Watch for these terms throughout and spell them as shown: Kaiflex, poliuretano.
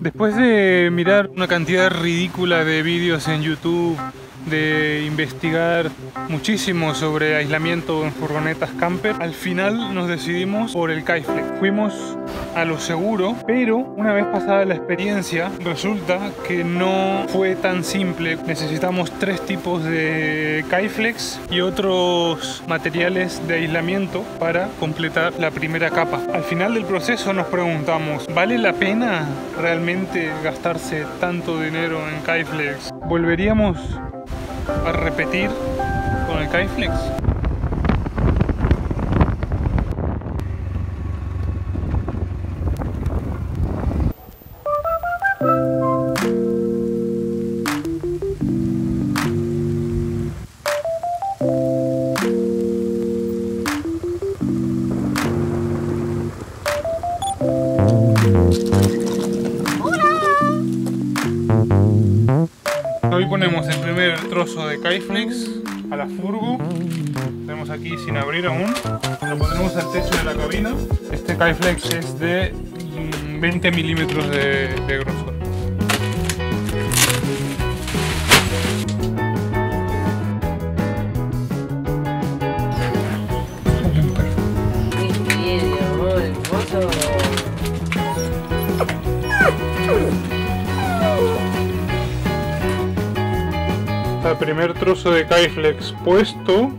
Después de mirar una cantidad ridícula de vídeos en YouTube, de investigar muchísimo sobre aislamiento en furgonetas camper, al final nos decidimos por el Kaiflex. Fuimos a lo seguro, pero una vez pasada la experiencia resulta que no fue tan simple. Necesitamos 3 tipos de Kaiflex y otros materiales de aislamiento para completar la primera capa. Al final del proceso nos preguntamos, ¿vale la pena realmente gastarse tanto dinero en Kaiflex? ¿Volveríamos a repetir con el Kaiflex? Hoy ponemos el primer trozo de Kaiflex a la furgo. Tenemos aquí sin abrir aún. Lo ponemos al techo de la cabina. Este Kaiflex es de 20 milímetros de grosor. El primer trozo de Kaiflex puesto.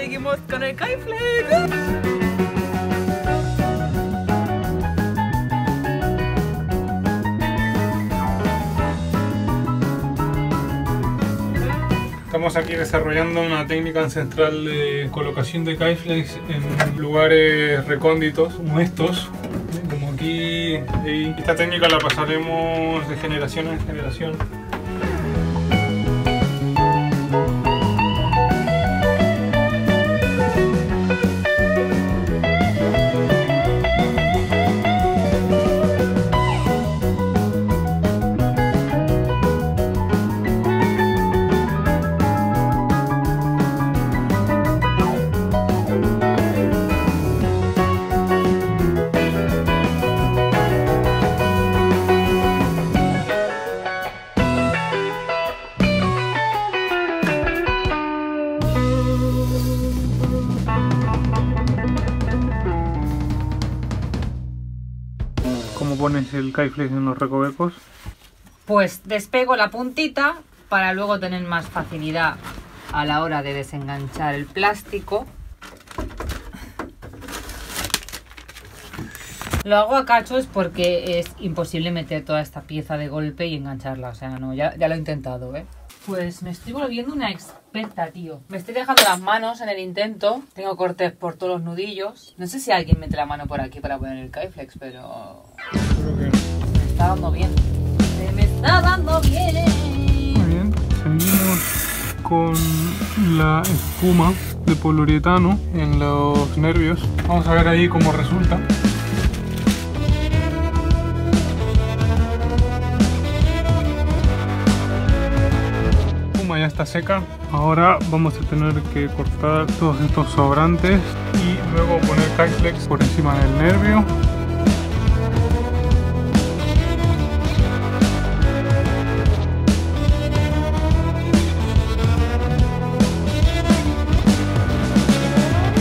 Seguimos con el Kaiflex. Estamos aquí desarrollando una técnica ancestral de colocación de Kaiflex en lugares recónditos como estos. Como aquí. Y esta técnica la pasaremos de generación en generación. ¿Cómo pones el Kaiflex en los recovecos? Pues despego la puntita para luego tener más facilidad a la hora de desenganchar el plástico. Lo hago a cachos porque es imposible meter toda esta pieza de golpe y engancharla. O sea, no, ya lo he intentado, ¿eh? Pues me estoy volviendo una experta, tío. Me estoy dejando las manos en el intento. Tengo cortes por todos los nudillos. No sé si alguien mete la mano por aquí para poner el Kaiflex, pero... creo que no. Me está dando bien. Me está dando bien. Muy bien. Seguimos con la espuma de poliuretano en los nervios. Vamos a ver ahí cómo resulta. Ya está seca. Ahora vamos a tener que cortar todos estos sobrantes y luego poner Kaiflex por encima del nervio.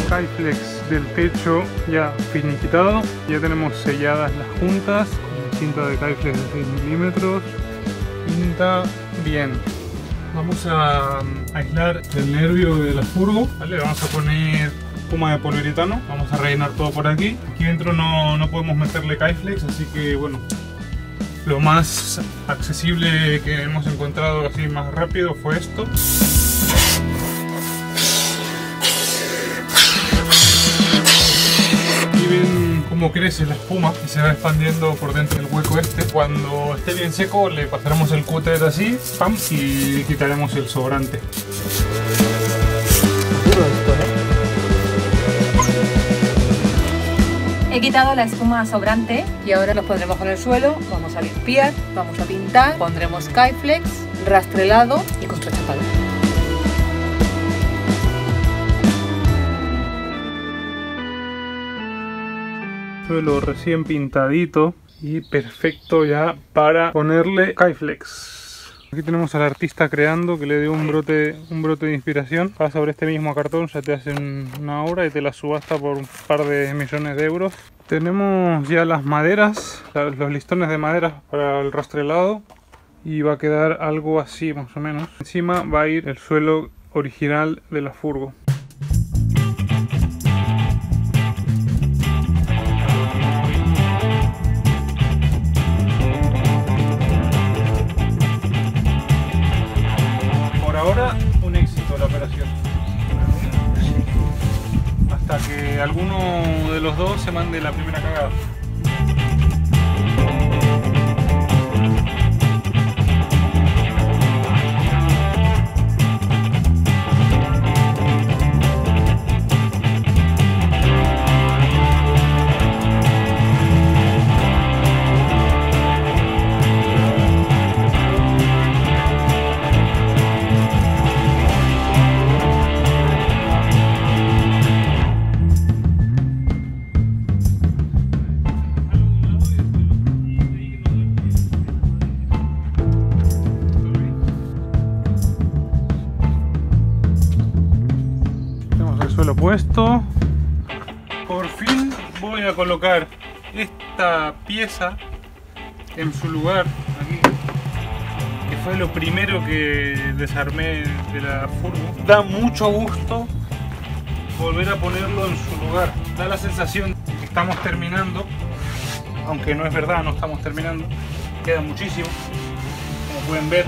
Kaiflex del techo ya finiquitado. Ya tenemos selladas las juntas con cinta de Kaiflex de 6 milímetros. Pinta bien. Vamos a aislar el nervio de la furgo, ¿vale? Vamos a poner espuma de poliuretano, vamos a rellenar todo por aquí. Aquí dentro no podemos meterle Kaiflex, así que bueno, lo más accesible que hemos encontrado encontrado así más rápido fue esto. Y ven cómo crece la espuma y se va expandiendo por dentro del hueco este. Cuando esté bien seco le pasaremos el cúter así, pam, y quitaremos el sobrante. He quitado la espuma sobrante y ahora los pondremos en el suelo, vamos a limpiar, vamos a pintar, pondremos Kaiflex, rastrelado y contrachapado. Suelo recién pintadito y perfecto ya para ponerle Kaiflex. Aquí tenemos al artista creando, que le dio un brote de inspiración. Vas sobre este mismo cartón, ya te hacen una obra y te la subasta por un par de millones de euros. Tenemos ya las maderas, los listones de madera para el rastrelado, y va a quedar algo así más o menos. Encima va a ir el suelo original de la furgo. Ahora un éxito la operación, hasta que alguno de los dos se mande la primera cagada. Suelo puesto. Por fin voy a colocar esta pieza en su lugar aquí, que fue lo primero que desarmé de la furgo. Da mucho gusto volver a ponerlo en su lugar. Da la sensación de que estamos terminando, aunque no es verdad, no estamos terminando. Queda muchísimo, como pueden ver.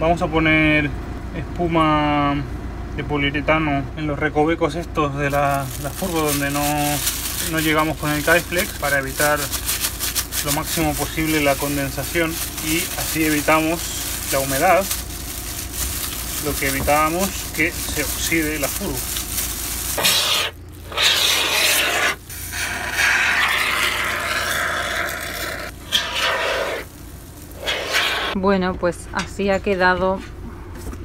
Vamos a poner espuma de poliuretano en los recovecos estos de la furgo donde no llegamos con el Kaiflex, para evitar lo máximo posible la condensación, y así evitamos la humedad, lo que evitábamos que se oxide la furgo. Bueno, pues así ha quedado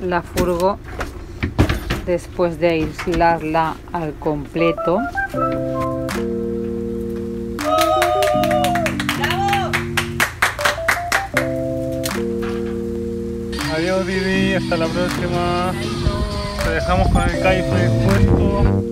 la furgo después de aislarla al completo. Adiós, Didi, hasta la próxima. Te dejamos con el Kaiflex puesto.